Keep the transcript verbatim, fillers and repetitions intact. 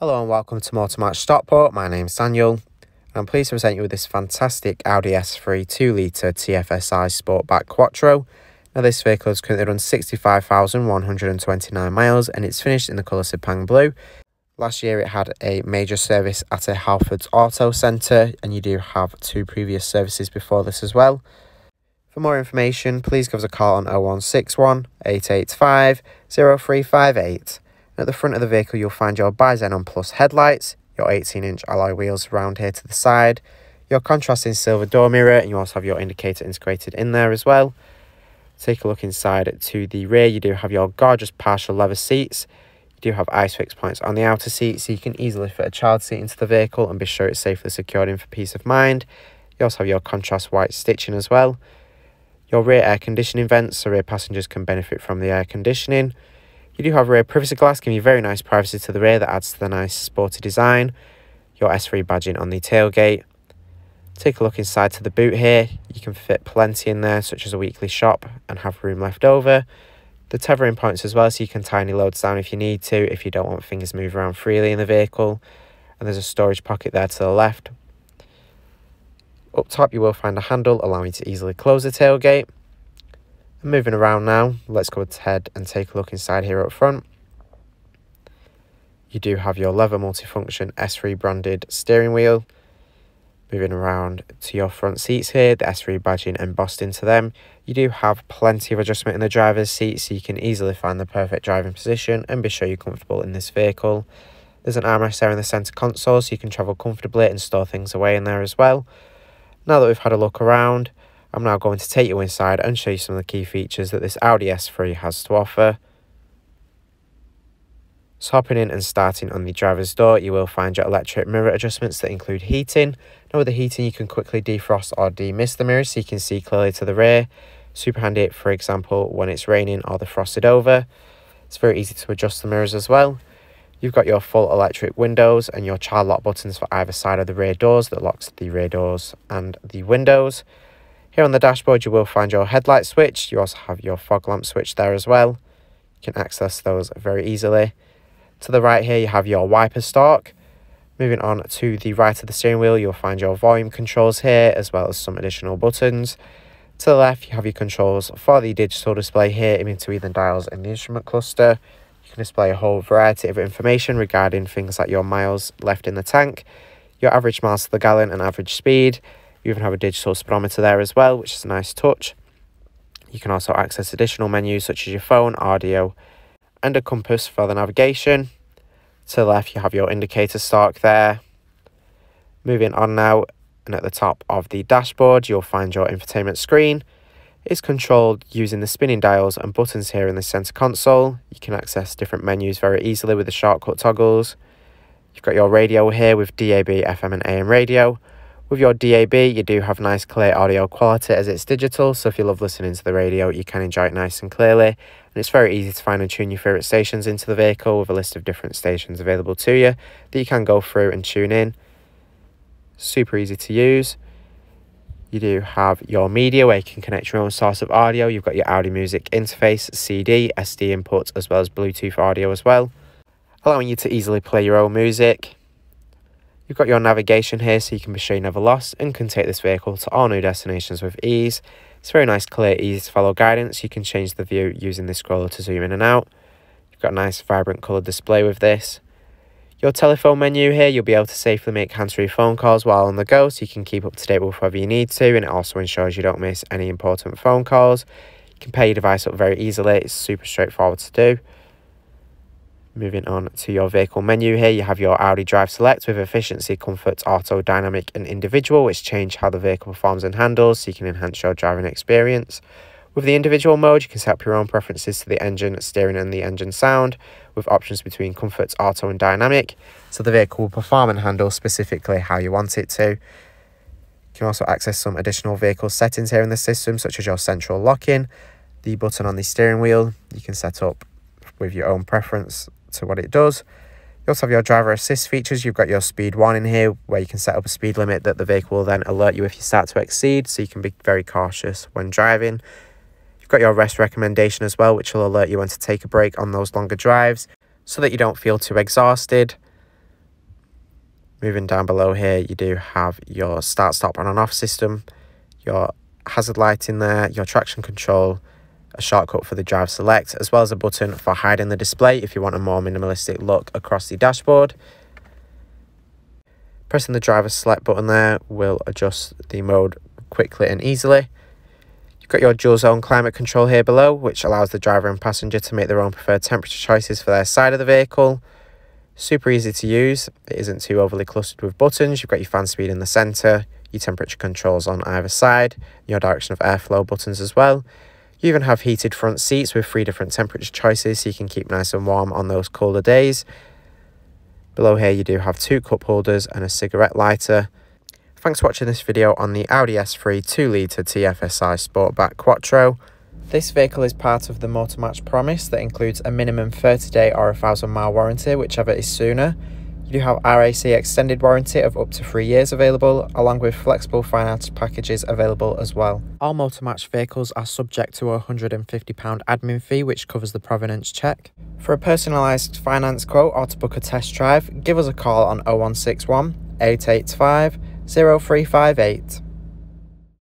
Hello and welcome to Motor Match Stockport. My name's Daniel and I'm pleased to present you with this fantastic Audi S three two litre T F S I Sportback Quattro. Now this vehicle has currently run sixty-five thousand one hundred twenty-nine miles and it's finished in the colour Sepang blue. Last year it had a major service at a Halfords Auto Centre, and you do have two previous services before this as well. For more information please give us a call on oh one six one, eight eight five, oh three five eight. At the front of the vehicle you'll find your Bi-Xenon Plus headlights, your eighteen inch alloy wheels round here to the side, your contrasting silver door mirror, and you also have your indicator integrated in there as well. Take a look inside to the rear, you do have your gorgeous partial leather seats, you do have ISOFIX points on the outer seat so you can easily fit a child seat into the vehicle and be sure it's safely secured in for peace of mind. You also have your contrast white stitching as well, your rear air conditioning vents so rear passengers can benefit from the air conditioning. You do have rear privacy glass, giving you very nice privacy to the rear that adds to the nice sporty design. Your S three badging on the tailgate. Take a look inside to the boot here. You can fit plenty in there, such as a weekly shop, and have room left over. The tethering points as well, so you can tiny loads down if you need to, if you don't want fingers move around freely in the vehicle. And there's a storage pocket there to the left. Up top you will find a handle allowing you to easily close the tailgate. Moving around now, let's go ahead and take a look inside here up front. You do have your leather multifunction S three branded steering wheel. Moving around to your front seats here, the S three badging embossed into them. You do have plenty of adjustment in the driver's seat so you can easily find the perfect driving position and be sure you're comfortable in this vehicle. There's an armrest there in the centre console so you can travel comfortably and store things away in there as well. Now that we've had a look around, I'm now going to take you inside and show you some of the key features that this Audi S three has to offer. So hopping in and starting on the driver's door, you will find your electric mirror adjustments that include heating. Now with the heating you can quickly defrost or demist the mirror so you can see clearly to the rear. Super handy for example when it's raining or the frosted over. It's very easy to adjust the mirrors as well. You've got your full electric windows and your child lock buttons for either side of the rear doors that locks the rear doors and the windows. Here on the dashboard you will find your headlight switch, you also have your fog lamp switch there as well. You can access those very easily. To the right here you have your wiper stalk. Moving on to the right of the steering wheel you'll find your volume controls here as well as some additional buttons. To the left you have your controls for the digital display here in between the dials and the instrument cluster. You can display a whole variety of information regarding things like your miles left in the tank, your average miles to the gallon and average speed. You even have a digital speedometer there as well, which is a nice touch. You can also access additional menus such as your phone, audio, and a compass for the navigation. To the left, you have your indicator stalk there. Moving on now, and at the top of the dashboard, you'll find your infotainment screen. It's controlled using the spinning dials and buttons here in the center console. You can access different menus very easily with the shortcut toggles. You've got your radio here with D A B, F M, and A M radio. With your D A B, you do have nice clear audio quality as it's digital, so if you love listening to the radio, you can enjoy it nice and clearly. And it's very easy to find and tune your favourite stations into the vehicle with a list of different stations available to you that you can go through and tune in. Super easy to use. You do have your media where you can connect your own source of audio. You've got your Audi Music interface, C D, S D input, as well as Bluetooth audio as well, allowing you to easily play your own music. You've got your navigation here so you can be sure you're never lost and can take this vehicle to all new destinations with ease. It's very nice, clear, easy to follow guidance. You can change the view using this scroller to zoom in and out. You've got a nice vibrant coloured display with this. Your telephone menu here, you'll be able to safely make hands-free phone calls while on the go so you can keep up to date with whoever you need to, and it also ensures you don't miss any important phone calls. You can pair your device up very easily, it's super straightforward to do. Moving on to your vehicle menu here, you have your Audi Drive Select with efficiency, comfort, auto, dynamic and individual, which change how the vehicle performs and handles so you can enhance your driving experience. With the individual mode, you can set up your own preferences to the engine, steering and the engine sound, with options between comfort, auto and dynamic, so the vehicle will perform and handle specifically how you want it to. You can also access some additional vehicle settings here in the system, such as your central locking, the button on the steering wheel, you can set up with your own preference to what it does. You also have your driver assist features. You've got your speed warning here where you can set up a speed limit that the vehicle will then alert you if you start to exceed so you can be very cautious when driving. You've got your rest recommendation as well, which will alert you when to take a break on those longer drives so that you don't feel too exhausted. Moving down below here, you do have your start, stop, on and off system, your hazard light in there, your traction control, a shortcut for the Drive Select, as well as a button for hiding the display if you want a more minimalistic look across the dashboard. Pressing the Driver Select button there will adjust the mode quickly and easily. You've got your dual zone climate control here below, which allows the driver and passenger to make their own preferred temperature choices for their side of the vehicle. Super easy to use, it isn't too overly clustered with buttons. You've got your fan speed in the centre, your temperature controls on either side, your direction of airflow buttons as well. You even have heated front seats with three different temperature choices, so you can keep nice and warm on those colder days. Below here you do have two cup holders and a cigarette lighter. Thanks for watching this video on the Audi S three two litre T F S I Sportback Quattro. This vehicle is part of the Motor Match promise that includes a minimum thirty day or a one thousand mile warranty, whichever is sooner. You do have R A C extended warranty of up to three years available, along with flexible finance packages available as well. All Motor Match vehicles are subject to a one hundred and fifty pound admin fee, which covers the provenance check. For a personalised finance quote or to book a test drive, give us a call on oh one six one, eight eight five, oh three five eight.